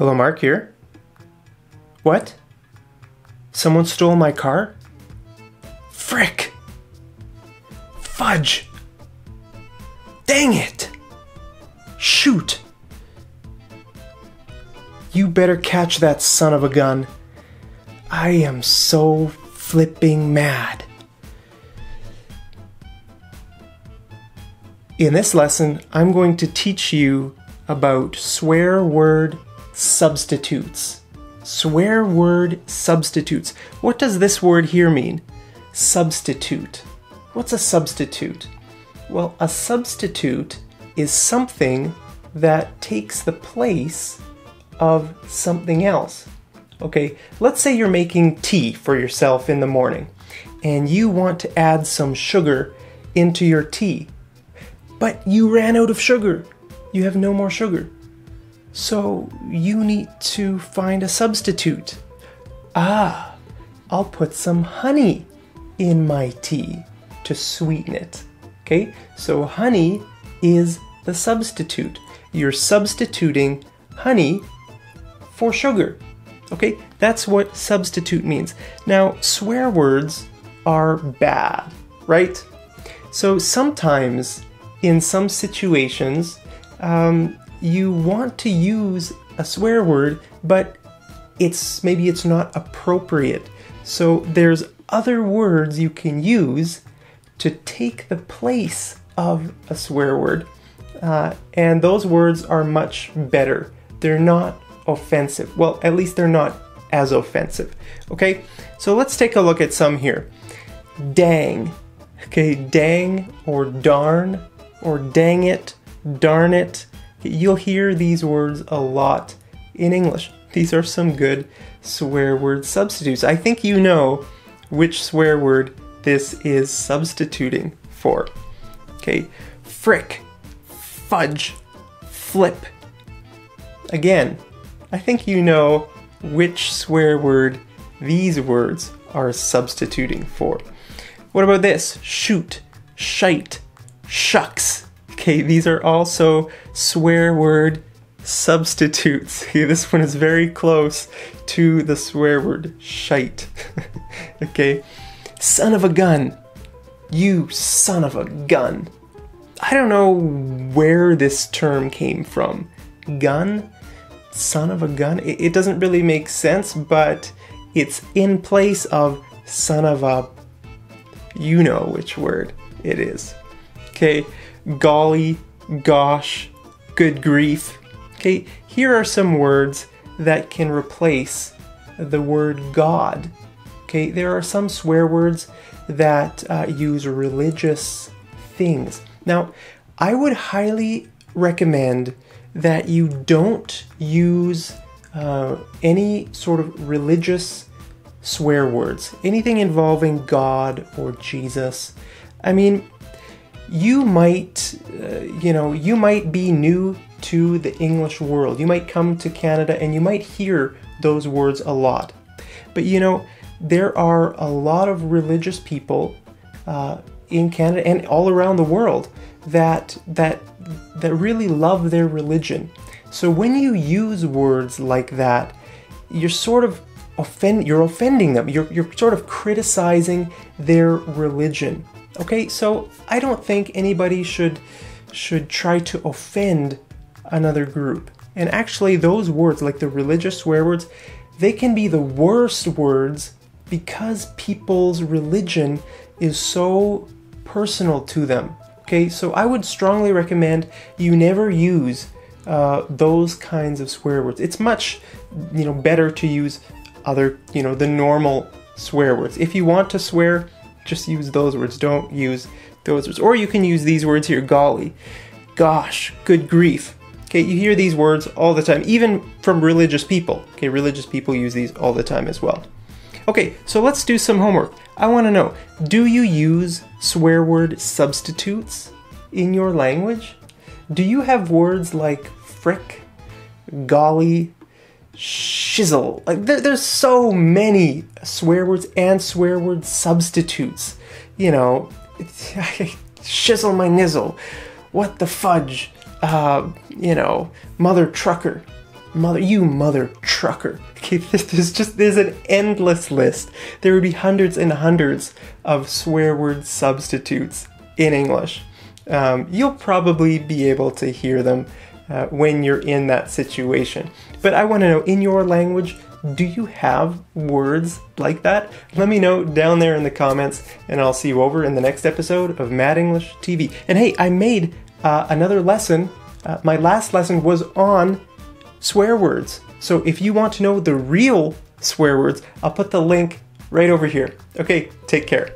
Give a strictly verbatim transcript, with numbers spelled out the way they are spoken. Hello, Mark here. What? Someone stole my car? Frick! Fudge! Dang it! Shoot! You better catch that son of a gun. I am so flipping mad. In this lesson, I'm going to teach you about swear word substitutes. Swear word substitutes. What does this word here mean? Substitute. What's a substitute? Well, a substitute is something that takes the place of something else. Okay, let's say you're making tea for yourself in the morning and you want to add some sugar into your tea, but you ran out of sugar. You have no more sugar. So you need to find a substitute. Ah, I'll put some honey in my tea to sweeten it. Okay, so honey is the substitute. You're substituting honey for sugar. Okay, that's what substitute means. Now, swear words are bad, right? So sometimes, in some situations, um, you want to use a swear word, but it's maybe it's not appropriate. So there's other words you can use to take the place of a swear word, uh, and those words are much better. They're not offensive. Well, at least they're not as offensive. Okay, so let's take a look at some here. Dang. Okay, dang or darn or dang it, darn it. You'll hear these words a lot in English. These are some good swear word substitutes. I think you know which swear word this is substituting for. Okay, frick, fudge, flip. Again, I think you know which swear word these words are substituting for. What about this? Shoot, shite, shucks. Okay, these are also swear word substitutes. Okay, this one is very close to the swear word shite. Okay, son of a gun. You son of a gun. I don't know where this term came from. Gun? Son of a gun? It doesn't really make sense, but it's in place of son of a... You know which word it is. Okay, golly, gosh, good grief. Okay, here are some words that can replace the word God. Okay, there are some swear words that uh, use religious things. Now, I would highly recommend that you don't use uh, any sort of religious swear words, anything involving God or Jesus. I mean, you might, uh, you know, you might be new to the English world. You might come to Canada and you might hear those words a lot. But you know, there are a lot of religious people uh, in Canada and all around the world that that that really love their religion. So when you use words like that, you're sort of offend you're offending them. You're you're sort of criticizing their religion. Okay, so I don't think anybody should should try to offend another group. And actually those words, like the religious swear words, they can be the worst words because people's religion is so personal to them. Okay, so I would strongly recommend you never use uh, those kinds of swear words. It's much, you know, better to use other, you know, the normal swear words. If you want to swear, just use those words. Don't use those words. Or you can use these words here, golly, gosh, good grief. Okay, you hear these words all the time, even from religious people. Okay, religious people use these all the time as well. Okay, so let's do some homework. I want to know, do you use swear word substitutes in your language? Do you have words like frick, golly, shizzle? Like there, there's so many swear words and swear word substitutes. You know, shizzle my nizzle, what the fudge, uh, you know, mother trucker. Mother, you mother trucker. Okay, this is just, there's an endless list. There would be hundreds and hundreds of swear word substitutes in English. Um, you'll probably be able to hear them uh, when you're in that situation. But I want to know, in your language, do you have words like that? Let me know down there in the comments, and I'll see you over in the next episode of Mad English T V. And hey, I made uh, another lesson. Uh, my last lesson was on swear words. So if you want to know the real swear words, I'll put the link right over here. Okay, take care.